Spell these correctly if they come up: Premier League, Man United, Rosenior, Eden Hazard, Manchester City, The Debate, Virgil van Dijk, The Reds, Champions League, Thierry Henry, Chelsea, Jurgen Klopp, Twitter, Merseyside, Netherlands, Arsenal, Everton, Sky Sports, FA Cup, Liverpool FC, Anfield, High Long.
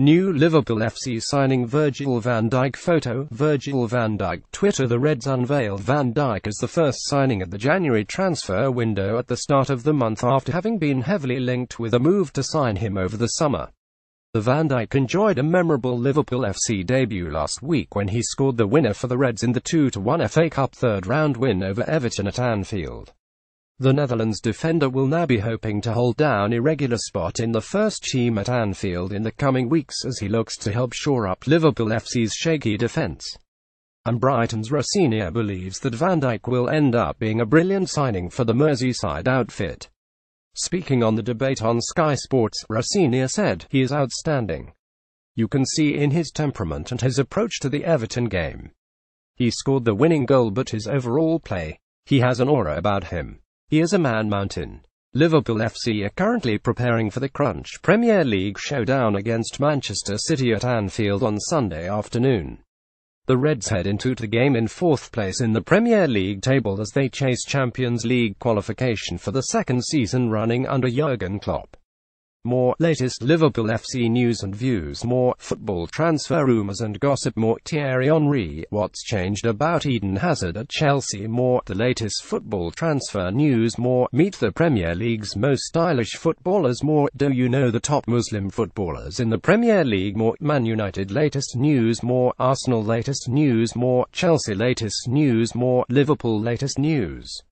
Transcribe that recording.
New Liverpool FC signing Virgil van Dijk. Photo, Virgil van Dijk. Twitter: The Reds unveiled Van Dijk as the first signing at the January transfer window at the start of the month after having been heavily linked with a move to sign him over the summer. The Van Dijk enjoyed a memorable Liverpool FC debut last week when he scored the winner for the Reds in the 2-1 FA Cup third-round win over Everton at Anfield. The Netherlands defender will now be hoping to hold down irregular spot in the first team at Anfield in the coming weeks as he looks to help shore up Liverpool FC's shaky defence. And Brighton's Rosenior believes that Van Dijk will end up being a brilliant signing for the Merseyside outfit. Speaking on The Debate on Sky Sports, Rosenior said, "He is outstanding. You can see in his temperament and his approach to the Everton game. He scored the winning goal, but his overall play, he has an aura about him. He is a man mountain." Liverpool FC are currently preparing for the crunch Premier League showdown against Manchester City at Anfield on Sunday afternoon. The Reds head into the game in fourth place in the Premier League table as they chase Champions League qualification for the second season running under Jurgen Klopp. More latest Liverpool FC news and views, more football transfer rumours and gossip, more Thierry Henry, what's changed about Eden Hazard at Chelsea, more the latest football transfer news, more meet the Premier League's most stylish footballers, more do you know the top Muslim footballers in the Premier League, more Man United latest news, more Arsenal latest news, more Chelsea latest news, more Liverpool latest news.